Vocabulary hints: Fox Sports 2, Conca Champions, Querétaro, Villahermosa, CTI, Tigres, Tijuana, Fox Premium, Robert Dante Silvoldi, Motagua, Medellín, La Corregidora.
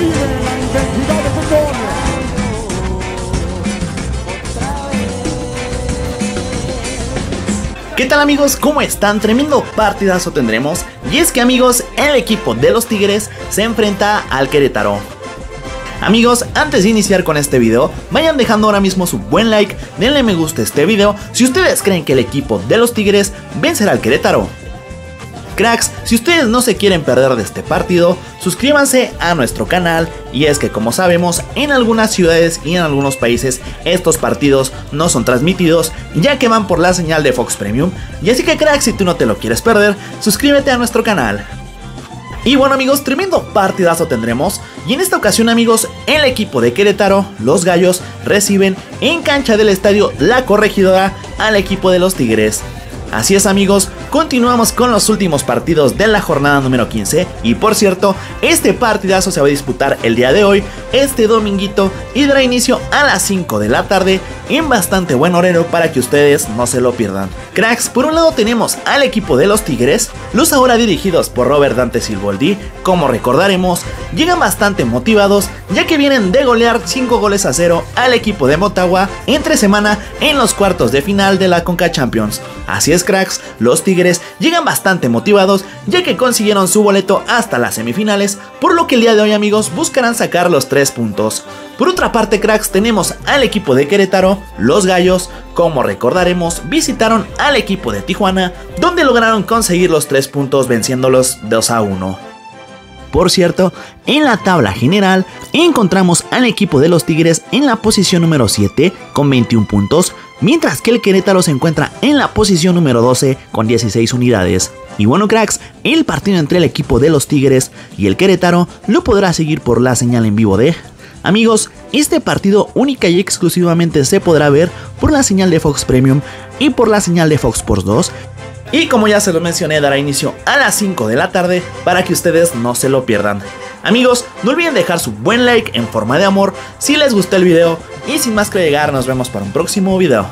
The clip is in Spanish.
vive la intensidad de fútbol. ¿Qué tal amigos? ¿Cómo están? Tremendo partidazo tendremos. Y es que amigos, el equipo de los Tigres se enfrenta al Querétaro. Amigos, antes de iniciar con este video, vayan dejando ahora mismo su buen like, denle me gusta a este video si ustedes creen que el equipo de los Tigres vencerá al Querétaro. Cracks, si ustedes no se quieren perder de este partido, suscríbanse a nuestro canal. Y es que como sabemos, en algunas ciudades y en algunos países estos partidos no son transmitidos, ya que van por la señal de Fox Premium. Y así que cracks, si tú no te lo quieres perder, suscríbete a nuestro canal. Y bueno amigos, tremendo partidazo tendremos. Y en esta ocasión amigos, el equipo de Querétaro, los Gallos, reciben en cancha del estadio La Corregidora al equipo de los Tigres. Así es amigos, continuamos con los últimos partidos de la jornada número 15. Y por cierto, este partidazo se va a disputar el día de hoy, este dominguito, y dará inicio a las 5 de la tarde en bastante buen horario para que ustedes no se lo pierdan. Cracks, por un lado tenemos al equipo de los Tigres, los ahora dirigidos por Robert Dante Silvoldi. Como recordaremos, llegan bastante motivados, ya que vienen de golear 5-0 al equipo de Motagua entre semana en los cuartos de final de la Conca Champions. Así es cracks, los Tigres llegan bastante motivados, ya que consiguieron su boleto hasta las semifinales, por lo que el día de hoy amigos buscarán sacar los 3 puntos. Por otra parte cracks, tenemos al equipo de Querétaro, los Gallos. Como recordaremos, visitaron al equipo de Tijuana, donde lograron conseguir los 3 puntos venciéndolos 2-1. Por cierto, en la tabla general encontramos al equipo de los Tigres en la posición número 7 con 21 puntos, mientras que el Querétaro se encuentra en la posición número 12 con 16 unidades. Y bueno cracks, el partido entre el equipo de los Tigres y el Querétaro lo podrá seguir por la señal en vivo de... Amigos, este partido única y exclusivamente se podrá ver por la señal de Fox Premium y por la señal de Fox Sports 2. Y como ya se lo mencioné, dará inicio a las 5 de la tarde para que ustedes no se lo pierdan. Amigos, no olviden dejar su buen like en forma de amor si les gustó el video. Y sin más que agregar, nos vemos para un próximo video.